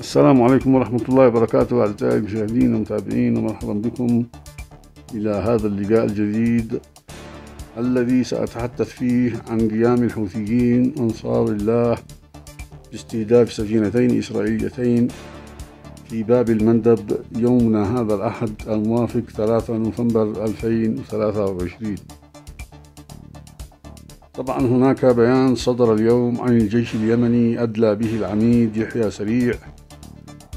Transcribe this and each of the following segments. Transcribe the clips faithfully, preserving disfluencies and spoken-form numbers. السلام عليكم ورحمة الله وبركاته أعزائي المشاهدين والمتابعين، ومرحبا بكم إلى هذا اللقاء الجديد الذي سأتحدث فيه عن قيام الحوثيين أنصار الله باستهداف سفينتين إسرائيليتين في باب المندب يومنا هذا الأحد الموافق ثلاثة نوفمبر ألفين وثلاثة وعشرين. طبعا هناك بيان صدر اليوم عن الجيش اليمني أدلى به العميد يحيى سريع،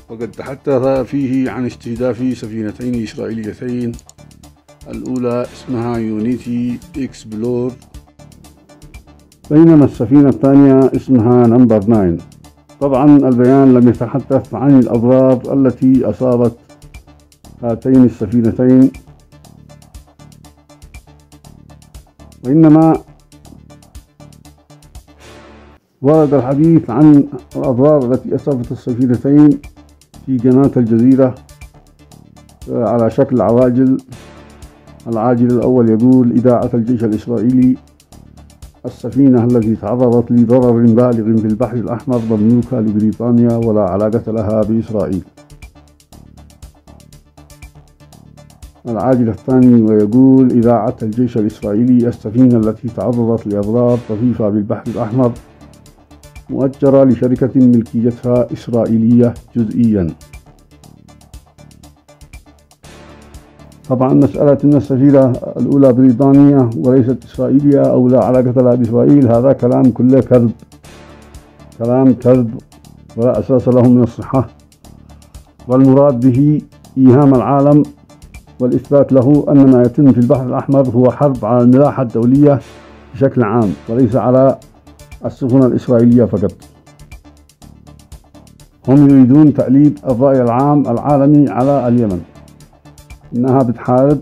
وقد تحدث فيه عن استهداف سفينتين إسرائيليتين. الأولى اسمها يونيتي اكسبلور، بينما السفينة الثانية اسمها نمبر ناين. طبعا البيان لم يتحدث عن الأضرار التي أصابت هاتين السفينتين، وإنما ورد الحديث عن الأضرار التي أصابت السفينتين في قناة الجزيرة على شكل عواجل. العاجل الأول يقول: إذاعة الجيش الإسرائيلي، السفينة التي تعرضت لضرر بالغ في البحر الأحمر مملوكة لبريطانيا ولا علاقة لها بإسرائيل. العاجل الثاني ويقول: إذاعة الجيش الإسرائيلي، السفينة التي تعرضت لأضرار طفيفة بالبحر الأحمر مؤجرة لشركة ملكيتها إسرائيلية جزئيا. طبعا مسألة أن السفينة الأولى بريطانية وليست إسرائيلية أو لا علاقة لها بإسرائيل، هذا كلام كله كذب، كلام كذب ولا أساس له من الصحة، والمراد به إيهام العالم والإثبات له أن ما يتم في البحر الأحمر هو حرب على الملاحة الدولية بشكل عام وليس على السفن الإسرائيلية فقط. هم يريدون تأليب الرأي العام العالمي على اليمن، إنها بتحارب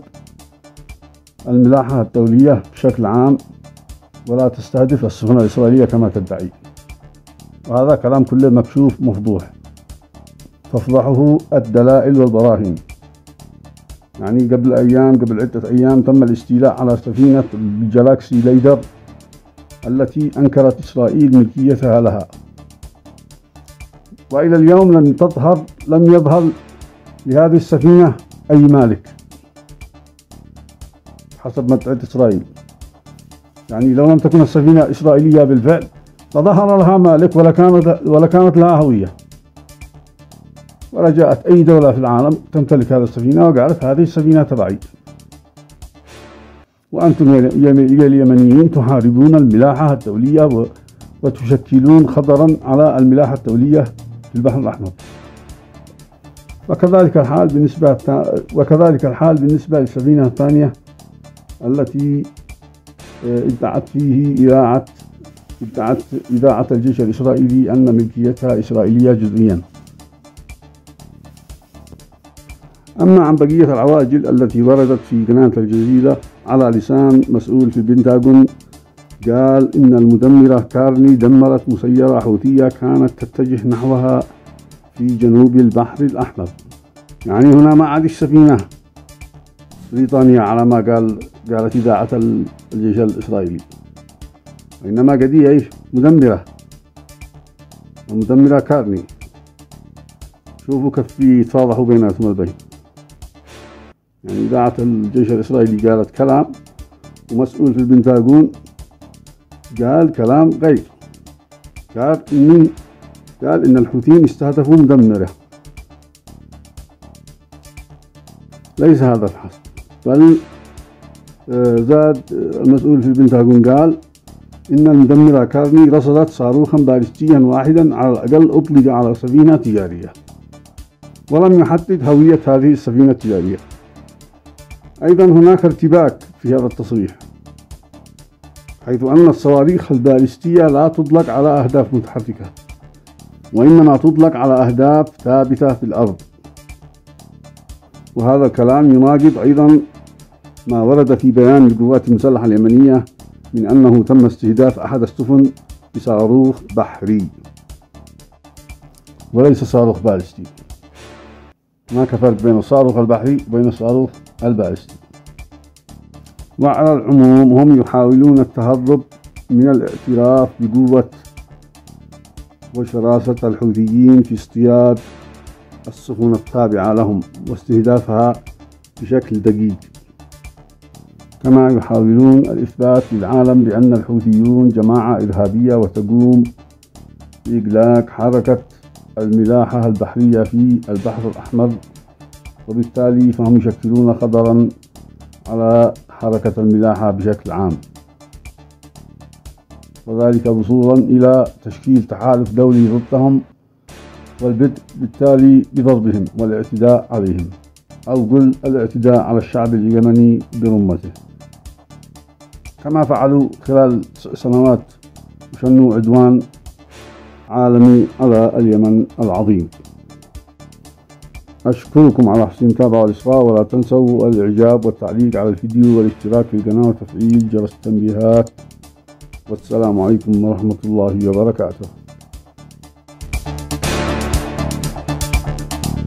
الملاحة الدولية بشكل عام ولا تستهدف السفن الإسرائيلية كما تدعي، وهذا كلام كله مكشوف مفضوح تفضحه الدلائل والبراهين. يعني قبل أيام قبل عدة أيام تم الاستيلاء على سفينة الجلاكسي ليدر التي أنكرت إسرائيل ملكيتها لها، وإلى اليوم لم تظهر لم يظهر لهذه السفينة أي مالك حسب ما ادعت إسرائيل. يعني لو لم تكن السفينة إسرائيلية بالفعل لظهر لها مالك ولا كانت ولا كانت لها هوية، ولا جاءت أي دولة في العالم تمتلك هذه السفينة وقالت هذه السفينة تبعي، وأنتم يا اليمنيين تحاربون الملاحة الدولية وتشكلون خطرا على الملاحة الدولية في البحر الأحمر. وكذلك الحال بالنسبة وكذلك الحال بالنسبة للسفينة الثانية التي ادعت فيه إذاعة ادعت إذاعة الجيش الإسرائيلي أن ملكيتها إسرائيلية جزئيا. أما عن بقية العواجل التي وردت في قناة الجزيرة على لسان مسؤول في البنتاغون، قال إن المدمرة كارني دمرت مسيرة حوثية كانت تتجه نحوها في جنوب البحر الأحمر. يعني هنا ما عاد السفينة بريطانيا على ما قال قالت إذاعة الجيش الإسرائيلي، وإنما قضية إيش؟ مدمرة، المدمرة كارني. شوفوا كيف بيتفاضحوا بيناتهم البين. يعني إذاعة الجيش الإسرائيلي قالت كلام، ومسؤول في البنتاغون قال كلام غير. قال إن قال إن الحوثيين استهدفوا مدمرة. ليس هذا الحصر، بل زاد المسؤول في البنتاغون قال إن المدمرة كارني رصدت صاروخا باليستيا واحدا على الأقل أطلق على سفينة تجارية، ولم يحدد هوية هذه السفينة التجارية. أيضا هناك ارتباك في هذا التصريح، حيث أن الصواريخ الباليستية لا تطلق على أهداف متحركة، وإنما تطلق على أهداف ثابتة في الأرض. وهذا الكلام يناقض أيضا ما ورد في بيان القوات المسلحة اليمنية من أنه تم استهداف أحد السفن بصاروخ بحري وليس صاروخ باليستي. هناك فرق بين الصاروخ البحري وبين الصاروخ الباليستي. وعلى العموم هم يحاولون التهرب من الاعتراف بقوة وشراسة الحوثيين في اصطياد السفن التابعة لهم واستهدافها بشكل دقيق، كما يحاولون الإثبات للعالم بأن الحوثيون جماعة إرهابية وتقوم بإغلاق حركة الملاحة البحرية في البحر الأحمر، وبالتالي فهم يشكلون خطراً على حركة الملاحة بشكل عام، وذلك وصولاً إلى تشكيل تحالف دولي ضدهم والبدء بالتالي بضربهم والاعتداء عليهم، أو قل الاعتداء على الشعب اليمني برمته، كما فعلوا خلال سنوات وشنوا عدوان عالمي على اليمن العظيم. أشكركم على حسن المتابعة والإصغاء، ولا تنسوا الإعجاب والتعليق على الفيديو والاشتراك في القناة وتفعيل جرس التنبيهات، والسلام عليكم ورحمة الله وبركاته.